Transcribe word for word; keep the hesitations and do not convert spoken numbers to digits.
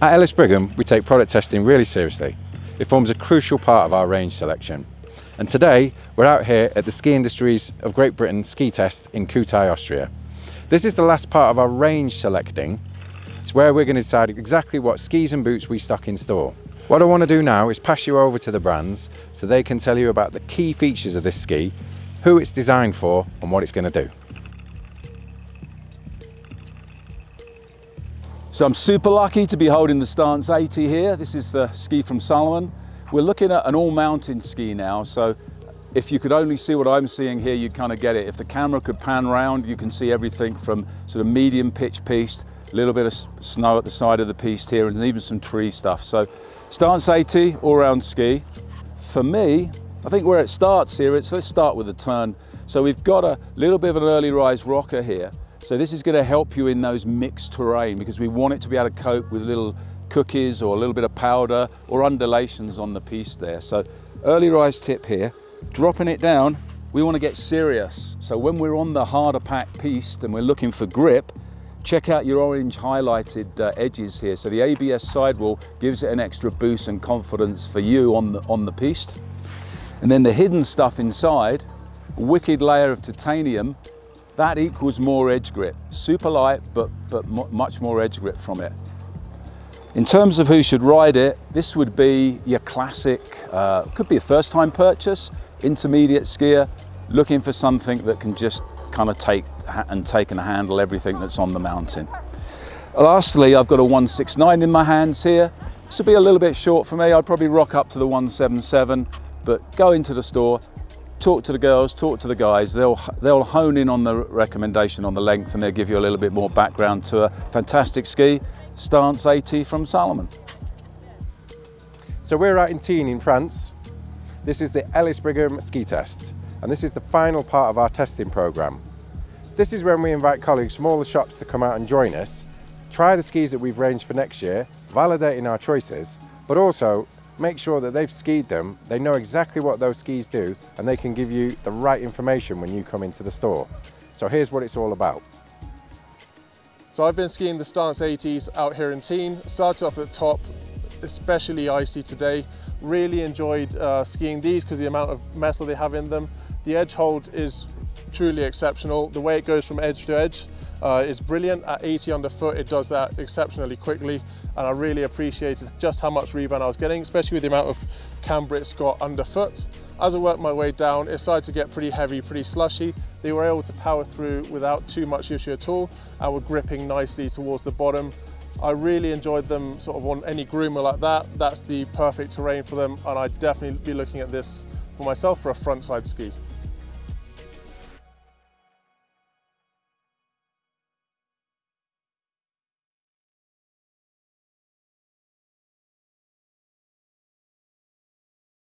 At Ellis Brigham, we take product testing really seriously. It forms a crucial part of our range selection. And today, we're out here at the Ski Industries of Great Britain Ski Test in Kutai, Austria. This is the last part of our range selecting. It's where we're going to decide exactly what skis and boots we stock in store. What I want to do now is pass you over to the brands so they can tell you about the key features of this ski, who it's designed for, and what it's going to do. So I'm super lucky to be holding the Stance eighty here. This is the ski from Salomon. We're looking at an all-mountain ski now, so if you could only see what I'm seeing here, you'd kind of get it. If the camera could pan round, you can see everything from sort of medium pitch piece, a little bit of snow at the side of the piece here, and even some tree stuff. So Stance eighty, all-round ski. For me, I think where it starts here, it's, let's start with the turn. So we've got a little bit of an early rise rocker here. So this is going to help you in those mixed terrain because we want it to be able to cope with little cookies or a little bit of powder or undulations on the piece there. So early rise tip here, dropping it down, we want to get serious. So when we're on the harder packed piece and we're looking for grip, check out your orange highlighted uh, edges here. So the A B S sidewall gives it an extra boost and confidence for you on the, on the piece. And then the hidden stuff inside, a wicked layer of titanium, that equals more edge grip. Super light, but, but much more edge grip from it. In terms of who should ride it, this would be your classic, uh, could be a first time purchase, intermediate skier, looking for something that can just kind of take and take and handle everything that's on the mountain. Lastly, I've got a one six nine in my hands here. This would be a little bit short for me. I'd probably rock up to the one seven seven, but go into the store, talk to the girls, talk to the guys, they'll, they'll hone in on the recommendation on the length and they'll give you a little bit more background to a fantastic ski, Stance eighty from Salomon. So we're out in Tignes in France. This is the Ellis Brigham Ski Test and this is the final part of our testing programme. This is when we invite colleagues from all the shops to come out and join us, try the skis that we've ranged for next year, validating our choices, but also make sure that they've skied them, they know exactly what those skis do, and they can give you the right information when you come into the store. So here's what it's all about. So I've been skiing the Stance eighties out here in Tignes. Started off at the top, especially icy today. Really enjoyed uh, skiing these because the amount of metal they have in them. The edge hold is truly exceptional. The way it goes from edge to edge uh, is brilliant. At eighty underfoot, it does that exceptionally quickly. And I really appreciated just how much rebound I was getting, especially with the amount of camber it's got underfoot. As I worked my way down, it started to get pretty heavy, pretty slushy. They were able to power through without too much issue at all and were gripping nicely towards the bottom. I really enjoyed them sort of on any groomer like that. That's the perfect terrain for them. And I'd definitely be looking at this for myself for a frontside ski.